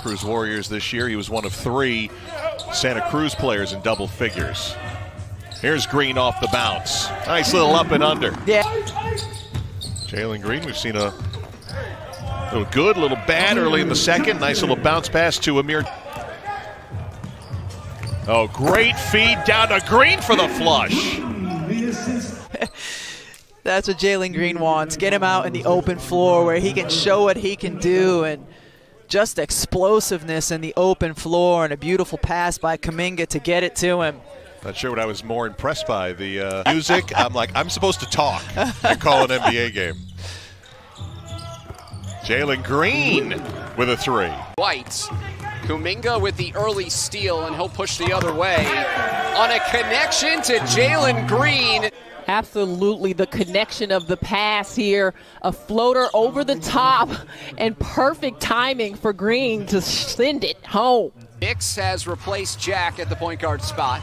Santa Cruz Warriors this year. He was one of three Santa Cruz players in double figures. Here's Green off the bounce. Nice little up and under. Yeah. Jalen Green, we've seen a little good, a little bad early in the second. Nice little bounce pass to Amir. Oh, great feed down to Green for the flush. That's what Jalen Green wants. Get him out in the open floor where he can show what he can do, and just explosiveness in the open floor and a beautiful pass by Kuminga to get it to him. Not sure what I was more impressed by, the music. I'm like, I'm supposed to talk and call an NBA game. Jalen Green with a three. White, Kuminga with the early steal, and he'll push the other way on a connection to Jalen Green. Absolutely, the connection of the pass here. A floater over the top and perfect timing for Green to send it home. Nix has replaced Jack at the point guard spot.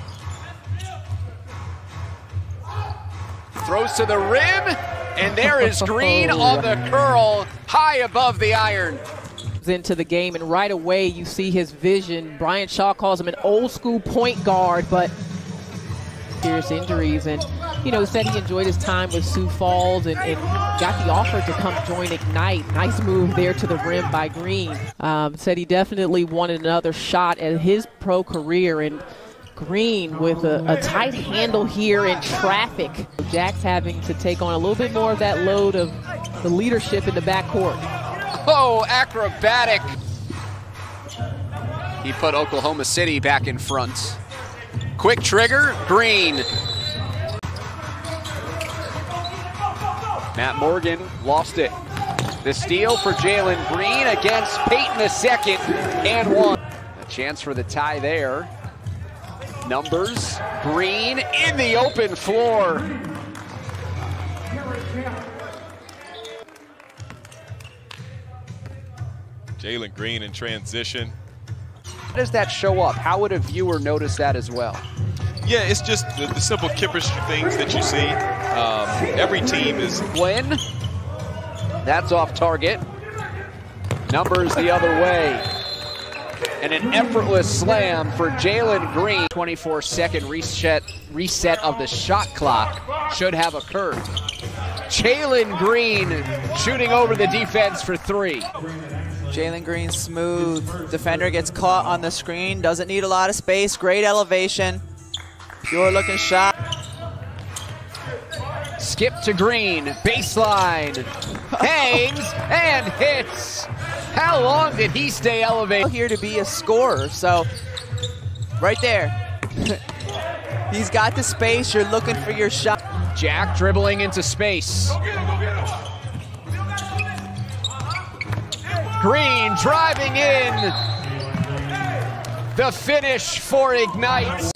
Throws to the rim, and there is Green on the curl, high above the iron. Into the game, and right away you see his vision. Brian Shaw calls him an old school point guard, but serious injuries, and you know, said he enjoyed his time with Sioux Falls and got the offer to come join Ignite. Nice move there to the rim by Green. Said he definitely wanted another shot at his pro career, and Green with a tight handle here in traffic. Jack's having to take on a little bit more of that load of the leadership in the backcourt. Oh, acrobatic. He put Oklahoma City back in front. Quick trigger, Green. Matt Morgan lost it. The steal for Jalen Green against Peyton II, and one. A chance for the tie there. Numbers, Green in the open floor. Jalen Green in transition. How does that show up? How would a viewer notice that as well? Yeah, it's just the simple chemistry things that you see. Every team is... When? That's off target. Numbers the other way. And an effortless slam for Jalen Green. 24-second reset of the shot clock should have occurred. Jalen Green shooting over the defense for three. Jalen Green smooth. Defender gets caught on the screen. Doesn't need a lot of space. Great elevation. Pure looking shot. Skip to Green. Baseline. Hangs and hits. How long did he stay elevated? Here to be a scorer, so right there. He's got the space, you're looking for your shot. Jack dribbling into space. Go get him, go get him. Green driving in. The finish for Ignite.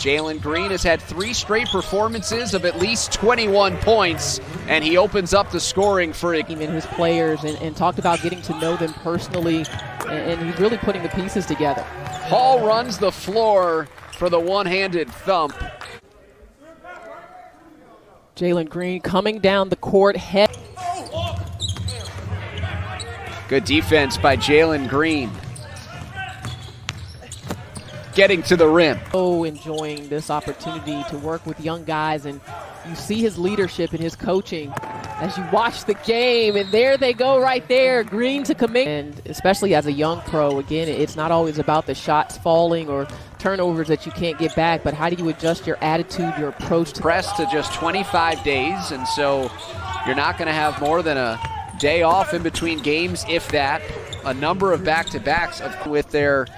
Jalen Green has had three straight performances of at least 21 points, and he opens up the scoring for his players and talked about getting to know them personally, and he's really putting the pieces together. Hall runs the floor for the one-handed thump. Jalen Green coming down the court. Good defense by Jalen Green. Getting to the rim. Oh, enjoying this opportunity to work with young guys, and you see his leadership and his coaching as you watch the game, and there they go right there, Green to Kuminga. And especially as a young pro, again, it's not always about the shots falling or turnovers that you can't get back, but how do you adjust your attitude, your approach? Press to just 25 days, and so you're not going to have more than a day off in between games, if that. A number of back-to-backs with their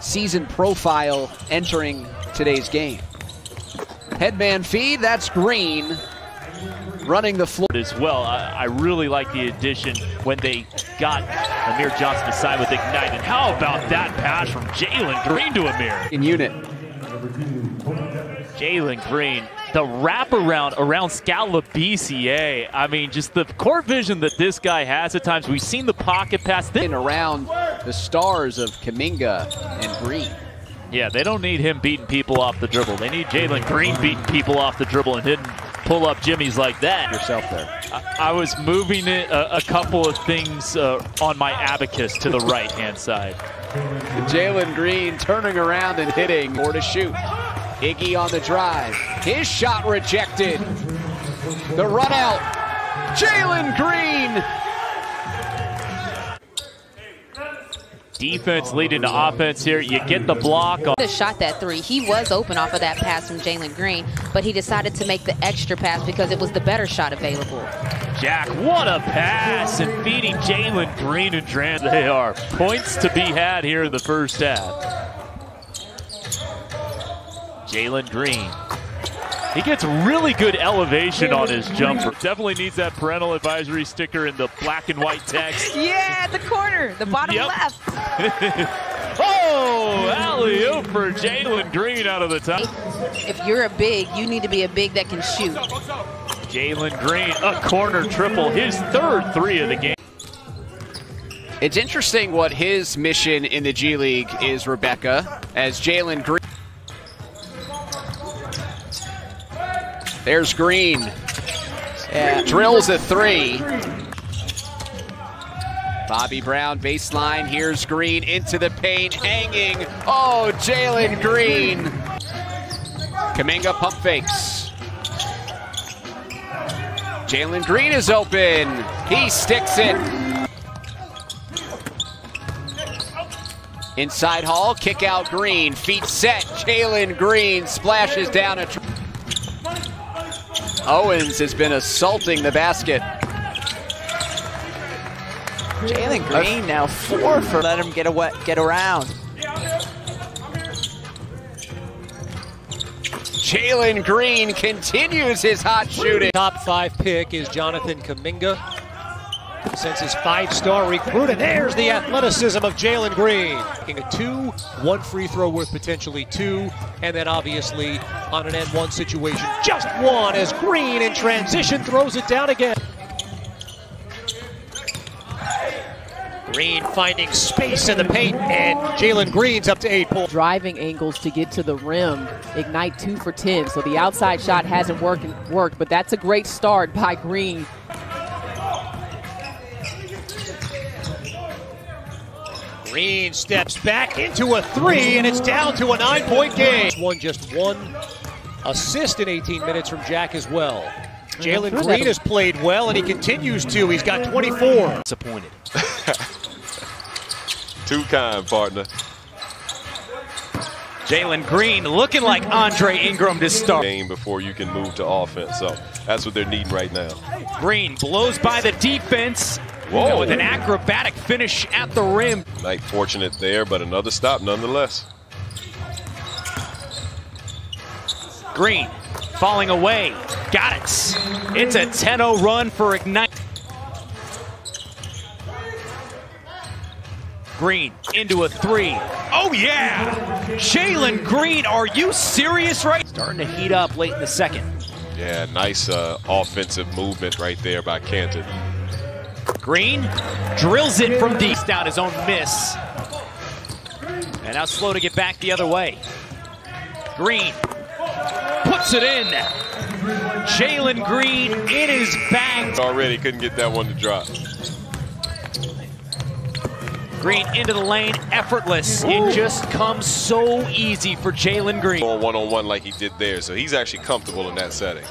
season profile entering today's game. Headman feed, that's Green running the floor. As well, I really like the addition when they got Amir Johnson to sign with Ignite. And how about that pass from Jalen Green to Amir? In unit. Jalen Green, the wraparound around Scalabrine. I mean, just the court vision that this guy has at times. We've seen the pocket pass. Then around the stars of Kuminga and Green. Yeah, they don't need him beating people off the dribble. They need Jalen Green beating people off the dribble and hitting pull-up jimmies like that. Yourself there. I was moving it a couple of things on my abacus to the right-hand side. Jalen Green turning around and hitting. More to shoot. Iggy on the drive. His shot rejected. The run out. Jalen Green. Defense leading to offense here. You get the block. He shot that three. He was open off of that pass from Jalen Green, but he decided to make the extra pass because it was the better shot available. Jack, what a pass, and feeding Jalen Green and Dran. They are points to be had here in the first half. Jalen Green. He gets really good elevation on his jumper. Definitely needs that parental advisory sticker in the black and white text. Yeah, at the corner, the bottom left. Oh, alley-oop for Jalen Green out of the top. If you're a big, you need to be a big that can shoot. Jalen Green, a corner triple, his third three of the game. It's interesting what his mission in the G League is, Rebecca, as Jalen Green. There's Green. Yeah. Drills a three. Bobby Brown baseline. Here's Green into the paint, hanging. Oh, Jalen Green. Kuminga pump fakes. Jalen Green is open. He sticks it. Inside Hall, kick out Green. Feet set. Jalen Green splashes down a triple. Owens has been assaulting the basket. Jalen Green now four for let him get around. Jalen Green continues his hot shooting. Top five pick is Jonathan Kuminga. Since his five-star recruit, and there's the athleticism of Jalen Green. Making a 2-1 free throw worth potentially two, and then obviously on an N1 situation, just one as Green in transition throws it down again. Green finding space in the paint, and Jalen Green's up to 8 points. Driving angles to get to the rim. Ignite 2 for 10, so the outside shot hasn't worked, but that's a great start by Green. Green steps back into a three, and it's down to a 9-point game. Won just one assist in 18 minutes from Jack as well. Jalen Green has played well, and he continues to. He's got 24. Disappointed. Too kind, partner. Jalen Green looking like Andre Ingram to start. Game before you can move to offense, so that's what they're needing right now. Green blows by the defense. Whoa. With an acrobatic finish at the rim. Like fortunate there, but another stop nonetheless. Green falling away. Got it. It's a 10-0 run for Ignite. Green into a three. Oh, yeah. Jalen Green, are you serious right? Starting to heat up late in the second. Yeah, nice offensive movement right there by Canton. Green drills it from deep. Out his own miss. And now slow to get back the other way. Green puts it in. Jalen Green in his bag. Already couldn't get that one to drop. Green into the lane, effortless. Ooh. It just comes so easy for Jalen Green. One-on-one like he did there, so he's actually comfortable in that setting.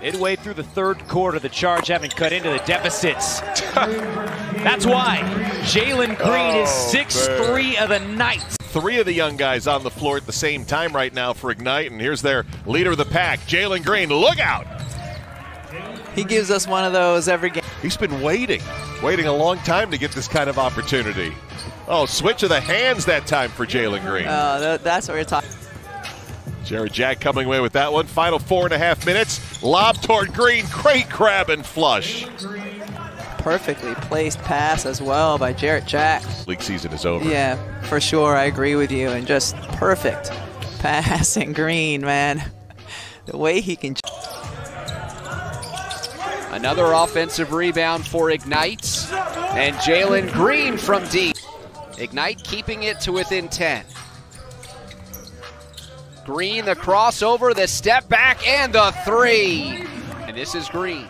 Midway through the third quarter, the Charge haven't cut into the deficits. That's why Jalen Green is 6-3 of the night. Three of the young guys on the floor at the same time right now for Ignite, and here's their leader of the pack, Jalen Green. Look out! He gives us one of those every game. He's been waiting a long time to get this kind of opportunity. Oh, switch of the hands that time for Jalen Green. That's what we're talking. Jarrett Jack coming away with that one. Final 4.5 minutes. Lob toward Green. Great grab and flush. Perfectly placed pass as well by Jarrett Jack. League season is over. Yeah, for sure. I agree with you. And just perfect pass and Green, man. The way he can. Another offensive rebound for Ignite. And Jalen Green from deep. Ignite keeping it to within 10. Green, the crossover, the step back, and the three. And this is Green.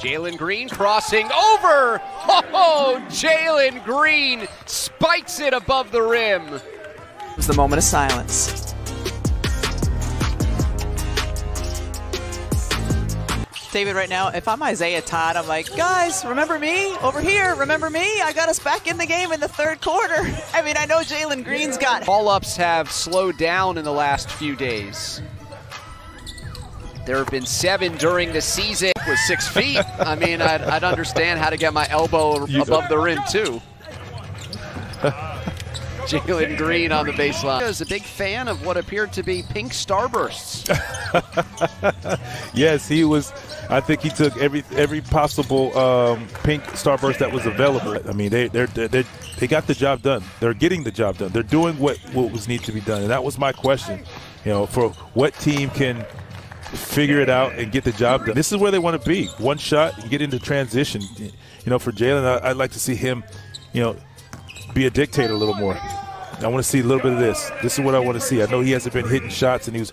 Jalen Green crossing over. Oh, Jalen Green spikes it above the rim. It was the moment of silence. David, right now, if I'm Isaiah Todd, I'm like, guys, remember me? Over here, remember me? I got us back in the game in the third quarter. I mean, I know Jalen Green's got it. Call-ups have slowed down in the last few days. There have been 7 during the season. With 6 feet, I mean, I'd understand how to get my elbow above the rim, too. Jalen Green on the baseline. Is a big fan of what appeared to be pink starbursts. Yes, he was. I think he took every possible pink starburst that was available. I mean, they got the job done. They're getting the job done. They're doing what was needed to be done. And that was my question. You know, for what team can figure it out and get the job done? This is where they want to be. One shot and get into transition. You know, for Jalen, I'd like to see him, you know, be a dictator a little more. I want to see a little bit of this. This is what I want to see. I know he hasn't been hitting shots, and he was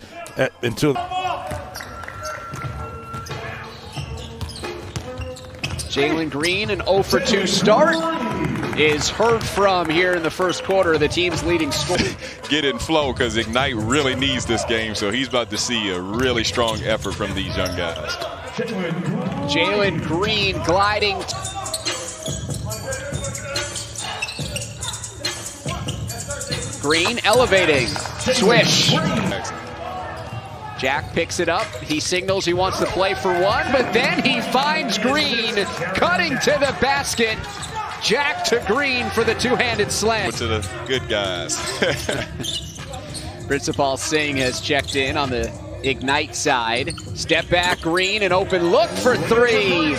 until. Jalen Green, an 0 for 2 start, is heard from here in the first quarter. The team's leading scorer. Get in flow, because Ignite really needs this game, so he's about to see a really strong effort from these young guys. Jalen Green gliding. Green elevating, swish. Jack picks it up, he signals he wants to play for one, but then he finds Green, cutting to the basket. Jack to Green for the two-handed slam. To the good guys. Prithsapal Singh has checked in on the Ignite side. Step back, Green, an open look for three.